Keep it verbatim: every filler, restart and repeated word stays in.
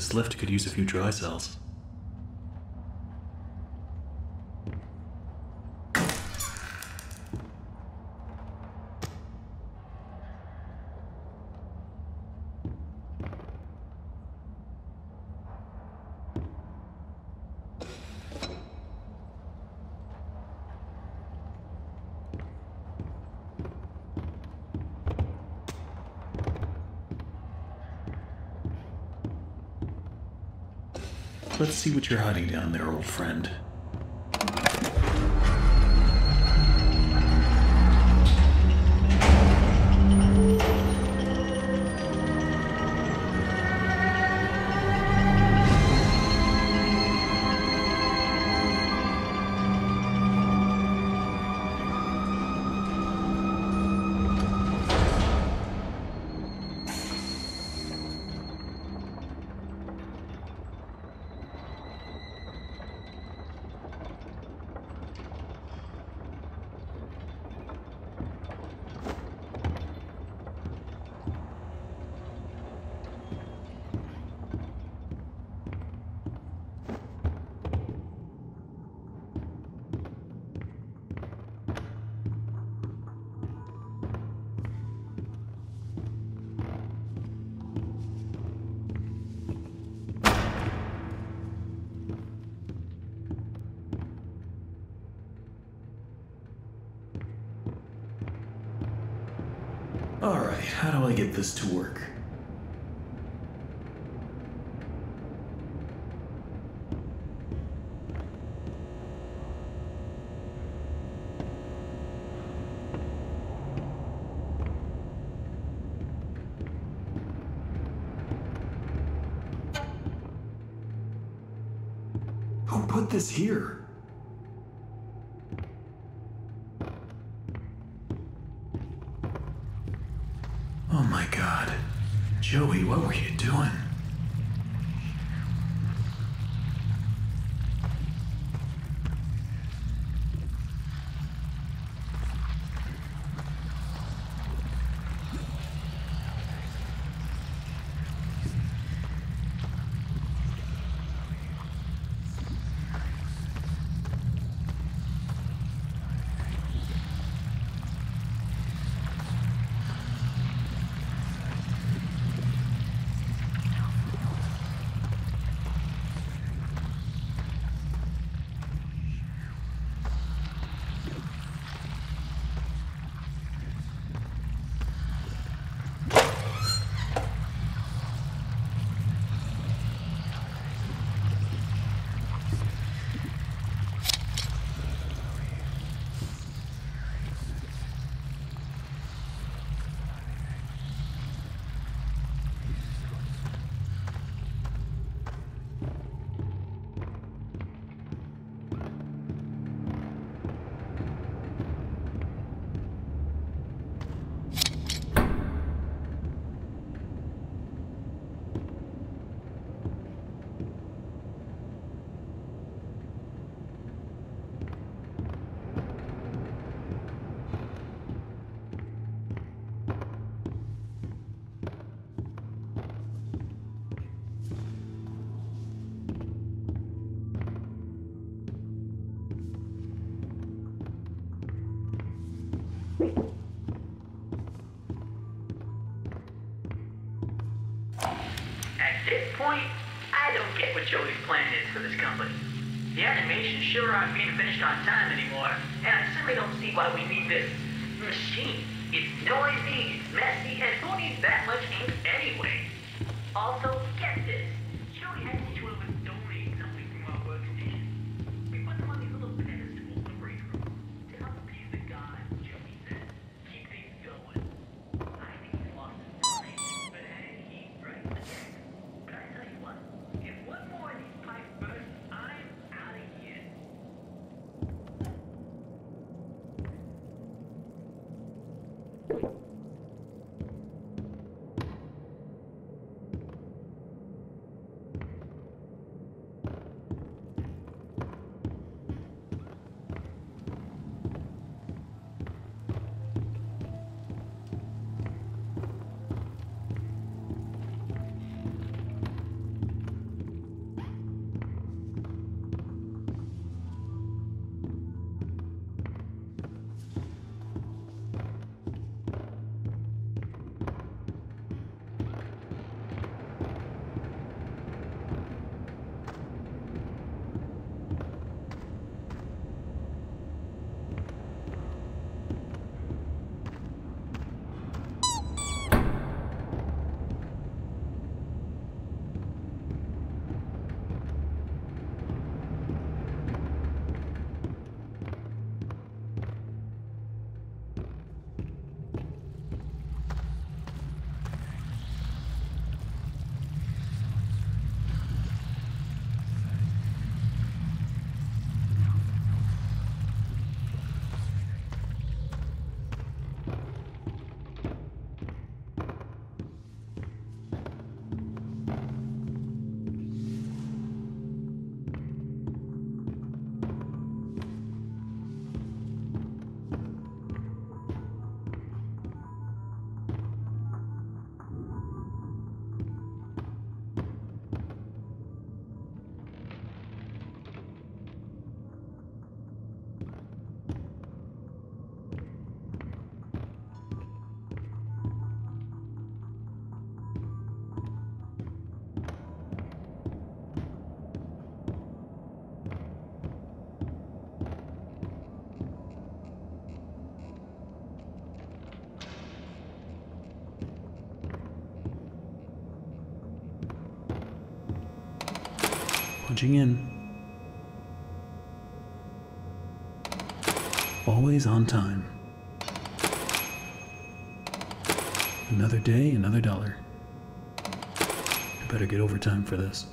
that's left could use a few dry cells. Let's see what you're hiding down there, old friend. Alright, how do I get this to work? Who put this here? Joey, what were you doing? I don't get what Joey's plan is for this company. The animations sure aren't being finished on time anymore, and I simply don't see why we need this machine. It's noisy, it's messy, and who needs that much ink anyway? Also, get this. Joey had to do it with donating something from our workstation. We put them on these little pedestals to break from to help appease the god, Joey said. Keep things going. I think he's lost his mind, but hey, he's right again. punching in. Always on time. Another day, another dollar. I better get overtime for this.